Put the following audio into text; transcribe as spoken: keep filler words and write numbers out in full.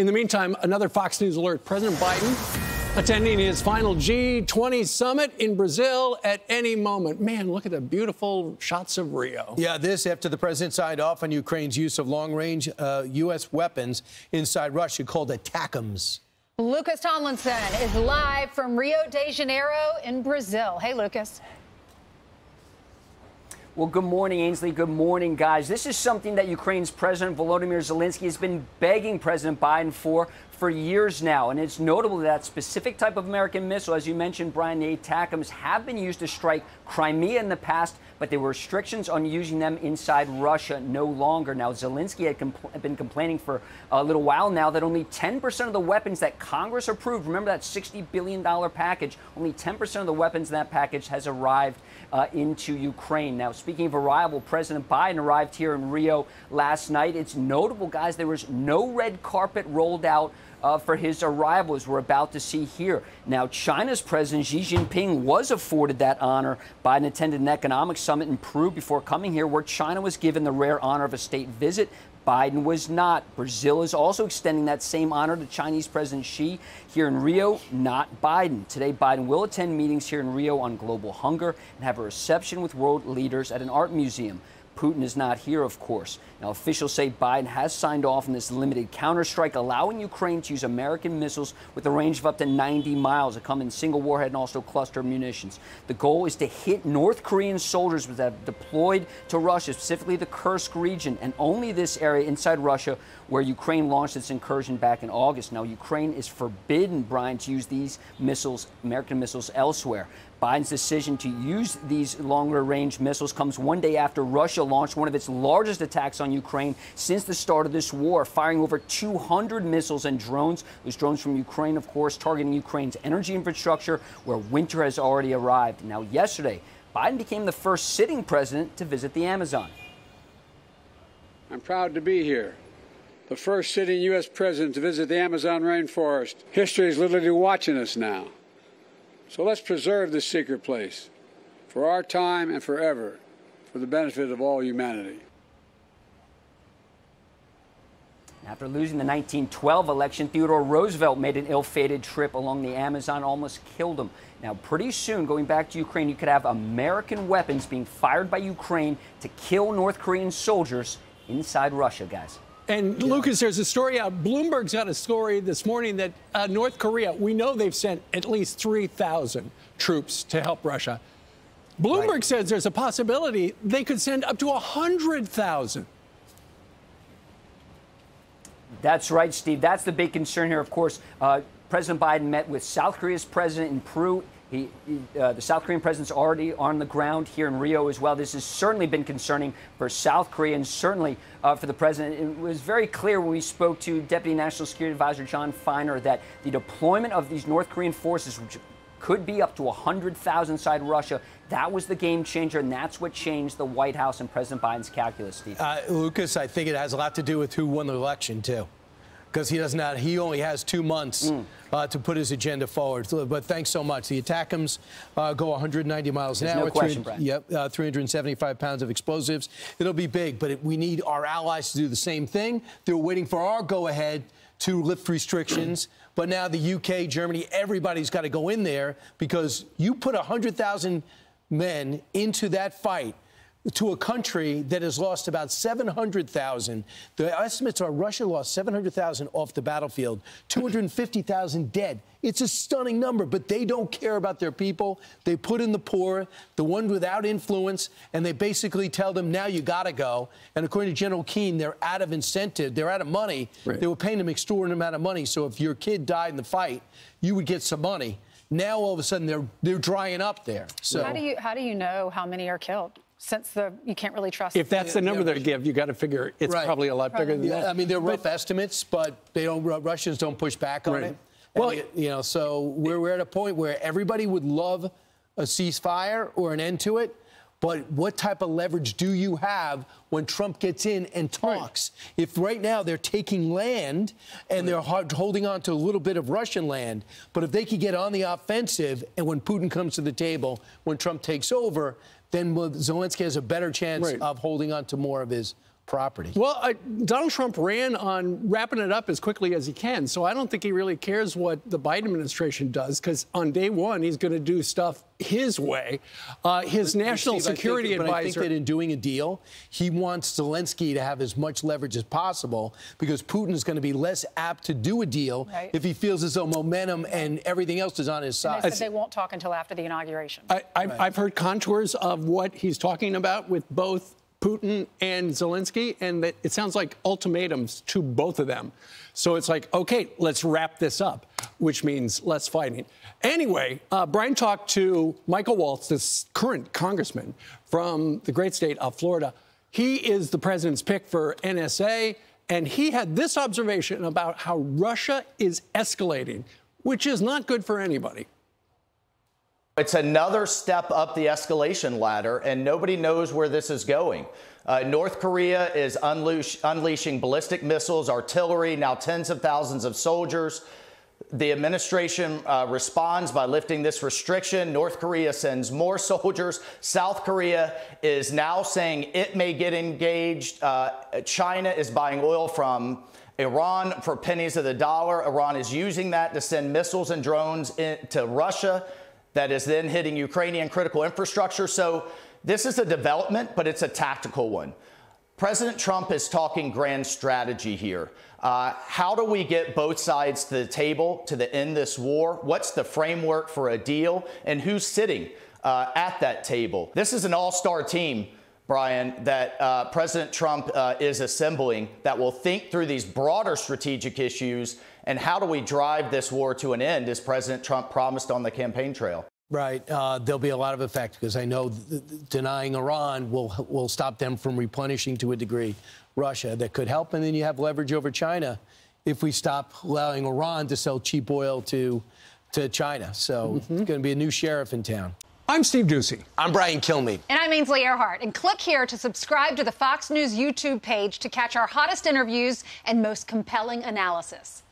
In the meantime, another Fox News alert. President Biden attending his final G twenty summit in Brazil at any moment. Man, look at the beautiful shots of Rio. Yeah, this after the president signed off on Ukraine's use of long-range uh, U S weapons inside Russia called ATACMS. Lucas Tomlinson is live from Rio de Janeiro in Brazil. Hey, Lucas. Well, good morning, Ainsley. Good morning, guys. This is something that Ukraine's President Volodymyr Zelensky has been begging President Biden for for years now. And it's notable that specific type of American missile, as you mentioned, Brian, the ATACMS have been used to strike Crimea in the past, but there were restrictions on using them inside Russia no longer. Now, Zelensky had compl- been complaining for a little while now that only ten percent of the weapons that Congress approved, remember that sixty billion dollars package, only ten percent of the weapons in that package has arrived uh, into Ukraine. Now, speaking of arrival, President Biden arrived here in Rio last night. It's notable, guys, there was no red carpet rolled out Uh, for his arrival, as we're about to see here. Now, China's President Xi Jinping was afforded that honor. Biden attended an economic summit in Peru before coming here, where China was given the rare honor of a state visit. Biden was not. Brazil is also extending that same honor to Chinese President Xi here in Rio, not Biden. Today, Biden will attend meetings here in Rio on global hunger and have a reception with world leaders at an art museum. Putin is not here, of course. Now, officials say Biden has signed off on this limited counterstrike, allowing Ukraine to use American missiles with a range of up to ninety miles that come in single warhead and also cluster munitions. The goal is to hit North Korean soldiers that have deployed to Russia, specifically the Kursk region, and only this area inside Russia where Ukraine launched its incursion back in August. Now, Ukraine is forbidden, Brian, to use these missiles, American missiles, elsewhere. Biden's decision to use these longer-range missiles comes one day after Russia launched one of its largest attacks on Ukraine since the start of this war, firing over two hundred missiles and drones. Those drones from Ukraine, of course, targeting Ukraine's energy infrastructure, where winter has already arrived. Now, yesterday, Biden became the first sitting president to visit the Amazon. I'm proud to be here, the first sitting U S president to visit the Amazon rainforest. History is literally watching us now. So let's preserve this secret place for our time and forever, for the benefit of all humanity. After losing the nineteen twelve election, Theodore Roosevelt made an ill-fated trip along the Amazon, almost killed him. Now, pretty soon, going back to Ukraine, you could have American weapons being fired by Ukraine to kill North Korean soldiers inside Russia, guys. And, Lucas, there's a story out. Bloomberg's got a story this morning that uh, North Korea, we know they've sent at least three thousand troops to help Russia. Bloomberg right. says there's a possibility they could send up to one hundred thousand. That's right, Steve. That's the big concern here, of course. Uh, President Biden met with South Korea's president in Peru. He, uh, the South Korean president's already on the ground here in Rio as well. This has certainly been concerning for South Korea and certainly uh, for the president. It was very clear when we spoke to Deputy National Security Advisor John Finer that the deployment of these North Korean forces, which could be up to one hundred thousand inside Russia, that was the game changer, and that's what changed the White House and President Biden's calculus, Steve. Uh, Lucas, I think it has a lot to do with who won the election, too. Because he does not, he only has two months mm. uh, to put his agenda forward. But thanks so much. The ATACMS uh, go one hundred ninety miles an hour. No question, Brian. Yep, uh, three hundred seventy-five pounds of explosives. It'll be big, but it, we need our allies to do the same thing. They're waiting for our go-ahead to lift restrictions. But now the U K, Germany, everybody's got to go in there because you put one hundred thousand men into that fight. To a country that has lost about seven hundred thousand. The estimates are Russia lost seven hundred thousand off the battlefield, two hundred fifty thousand dead. It's a stunning number, but they don't care about their people. They put in the poor, the one without influence, and they basically tell them, now you got to go. And according to General Keene, they're out of incentive. They're out of money. Right. They were paying them an extraordinary amount of money. So if your kid died in the fight, you would get some money. Now, all of a sudden, they're, they're drying up there. So how do you, how do you know how many are killed? Since the you can't really trust. If that's the number they give, you got to figure it's right. probably a lot probably. bigger than yeah, that. I mean, they're rough but, estimates, but they don't. Russians don't push back on right. it. Well, and, you know, so we're we're at a point where everybody would love a ceasefire or an end to it. But what type of leverage do you have when Trump gets in and talks? Right. If right now they're taking land and they're hard, holding on to a little bit of Russian land, but if they could get on the offensive and when Putin comes to the table, when Trump takes over, then Zelensky has a better chance right. of holding on to more of his property. Well, uh, Donald Trump ran on wrapping it up as quickly as he can, so I don't think he really cares what the Biden administration does, because on day one, he's going to do stuff his way. Uh, his but, national Steve, security I think, advisor... But I think that in doing a deal, he wants Zelensky to have as much leverage as possible, because Putin's going to be less apt to do a deal right. if he feels as though momentum and everything else is on his side. And they said they won't talk until after the inauguration. I, I've, right. I've heard contours of what he's talking about with both Putin and Zelensky, and it sounds like ultimatums to both of them. So it's like, okay, let's wrap this up, which means less fighting. Anyway, uh, Brian talked to Michael Waltz, this current congressman from the great state of Florida. He is the president's pick for N S A, and he had this observation about how Russia is escalating, which is not good for anybody. It's another step up the escalation ladder, and nobody knows where this is going. Uh, North Korea is unleash, unleashing ballistic missiles, artillery, now tens of thousands of soldiers. The administration uh, responds by lifting this restriction. North Korea sends more soldiers. South Korea is now saying it may get engaged. Uh, China is buying oil from Iran for pennies of the dollar. Iran is using that to send missiles and drones in, to Russia. That is then hitting Ukrainian critical infrastructure. So this is a development, but it's a tactical one. President Trump is talking grand strategy here. Uh, how do we get both sides to the table to the end this war? What's the framework for a deal? And who's sitting uh, at that table? This is an all-star team, Brian, that uh, President Trump uh, is assembling that will think through these broader strategic issues. And how do we drive this war to an end, as President Trump promised on the campaign trail? Right. Uh, there'll be a lot of effect, because I know denying Iran will, will stop them from replenishing, to a degree, Russia. That could help. And then you have leverage over China if we stop allowing Iran to sell cheap oil to, to China. So mm-hmm. it's going to be a new sheriff in town. I'm Steve Ducey. I'm Brian Kilmeade. And I'm Ainsley Earhart. And click here to subscribe to the Fox News YouTube page to catch our hottest interviews and most compelling analysis.